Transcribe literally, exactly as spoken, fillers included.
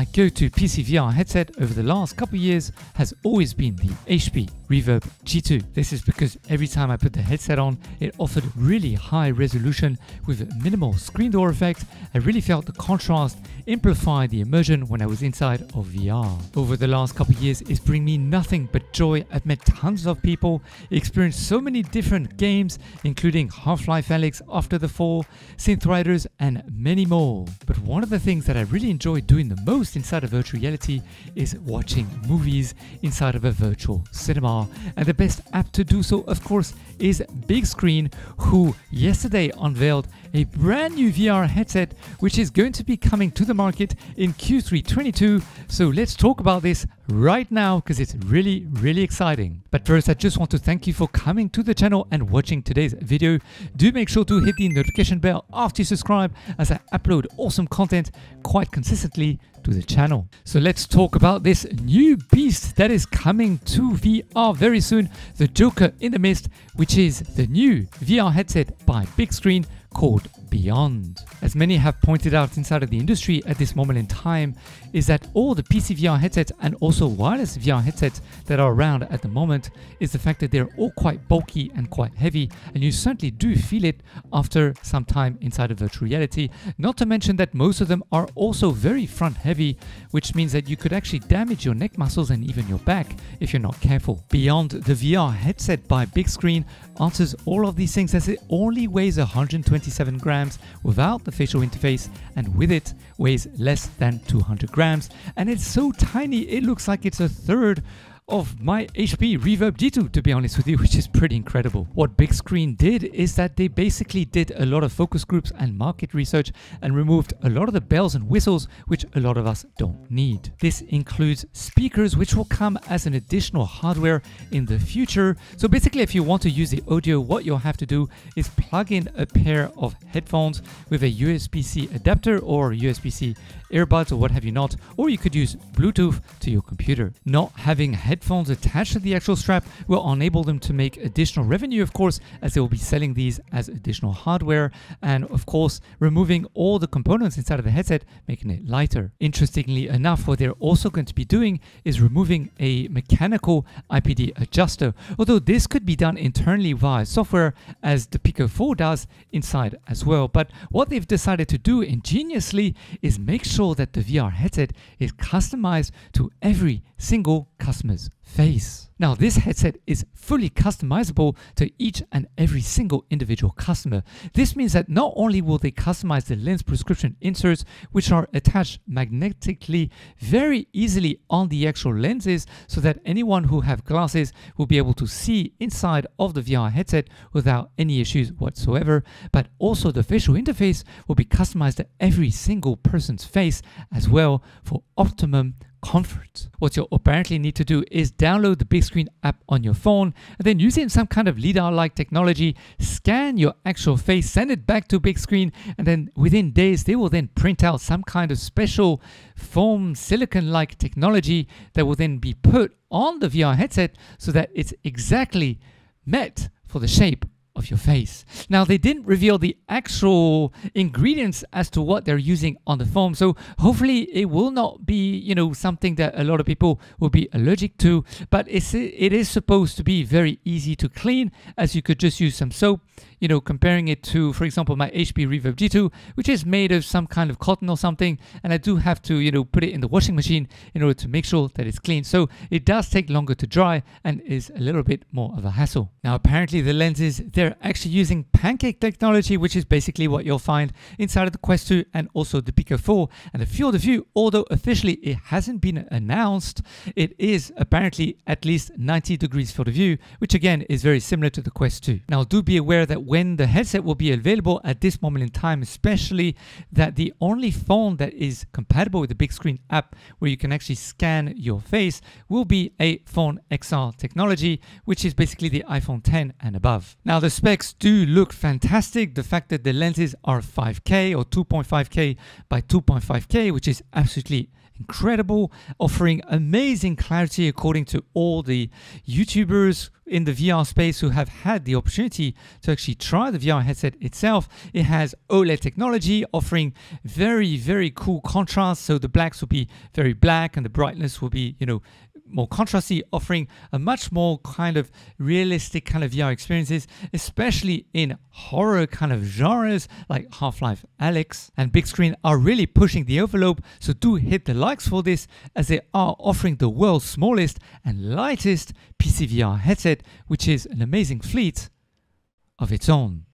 My go-to P C V R headset over the last couple of years has always been the H P Reverb G two. This is because every time I put the headset on, it offered really high resolution with minimal screen door effect. I really felt the contrast amplify the immersion when I was inside of V R. Over the last couple of years, it's bringing me nothing but joy. I've met tons of people, experienced so many different games, including Half-Life: Alyx, After the Fall, Synth Riders, and many more. But one of the things that I really enjoy doing the most inside of virtual reality is watching movies inside of a virtual cinema. And the best app to do so, of course, is Bigscreen, who yesterday unveiled a brand new V R headset, which is going to be coming to the market in Q three twenty-two. So let's talk about this right now, because it's really, really exciting. But first, I just want to thank you for coming to the channel and watching today's video. Do make sure to hit the notification bell after you subscribe, as I upload awesome content quite consistently to the channel. So let's talk about this new beast that is coming to V R very soon, the Joker in the Mist, which is the new V R headset by Bigscreen called Beyond. As many have pointed out inside of the industry at this moment in time, is that all the P C V R headsets and also wireless V R headsets that are around at the moment is the fact that they're all quite bulky and quite heavy, and you certainly do feel it after some time inside of virtual reality. Not to mention that most of them are also very front heavy, which means that you could actually damage your neck muscles and even your back if you're not careful. Beyond, the V R headset by Bigscreen, answers all of these things, as it only weighs one hundred twenty-seven grams without the facial interface, and with it weighs less than two hundred grams, and it's so tiny it looks like it's a third of my H P Reverb G two, to be honest with you, which is pretty incredible. What Bigscreen did is that they basically did a lot of focus groups and market research and removed a lot of the bells and whistles which a lot of us don't need. This includes speakers, which will come as an additional hardware in the future. So basically, if you want to use the audio, what you'll have to do is plug in a pair of headphones with a U S B C adapter or U S B C earbuds or what have you not, or you could use Bluetooth to your computer. Not having headphones Headphones attached to the actual strap will enable them to make additional revenue, of course, as they will be selling these as additional hardware, and of course removing all the components inside of the headset, making it lighter. Interestingly enough, what they're also going to be doing is removing a mechanical I P D adjuster, although this could be done internally via software, as the Pico four does inside as well. But what they've decided to do ingeniously is make sure that the V R headset is customized to every single customer's face. Now, this headset is fully customizable to each and every single individual customer. This means that not only will they customize the lens prescription inserts, which are attached magnetically very easily on the actual lenses, so that anyone who have glasses will be able to see inside of the V R headset without any issues whatsoever, but also the facial interface will be customized to every single person's face as well for optimum comfort. What you'll apparently need to do is download the Bigscreen app on your phone, and then using some kind of lidar-like technology, scan your actual face, send it back to Bigscreen, and then within days they will then print out some kind of special foam silicon-like technology that will then be put on the V R headset so that it's exactly met for the shape of your face. Now, they didn't reveal the actual ingredients as to what they're using on the foam, so hopefully it will not be, you know, something that a lot of people will be allergic to, but it's, it is supposed to be very easy to clean, as you could just use some soap, you know, comparing it to, for example, my H P Reverb G two, which is made of some kind of cotton or something, and I do have to, you know, put it in the washing machine in order to make sure that it's clean, so it does take longer to dry and is a little bit more of a hassle. Now, apparently the lenses, they're actually using pancake technology, which is basically what you'll find inside of the Quest two and also the Pico four. And the field of view, although officially it hasn't been announced, it is apparently at least ninety degrees field of view, which again is very similar to the Quest two. Now, do be aware that when the headset will be available at this moment in time, especially, that the only phone that is compatible with the Bigscreen app where you can actually scan your face will be a phone X R technology, which is basically the iPhone ten and above. Now, the The specs do look fantastic. The fact that the lenses are five K or two point five K by two point five K, which is absolutely incredible, offering amazing clarity according to all the YouTubers in the V R space who have had the opportunity to actually try the V R headset itself. It has OLED technology offering very, very cool contrast. So the blacks will be very black and the brightness will be, you know, more contrasty, offering a much more kind of realistic kind of V R experiences, especially in horror kind of genres like Half-Life: Alyx and Big Screen are really pushing the envelope. So do hit the likes for this, as they are offering the world's smallest and lightest P C V R headset, which is an amazing fleet of its own.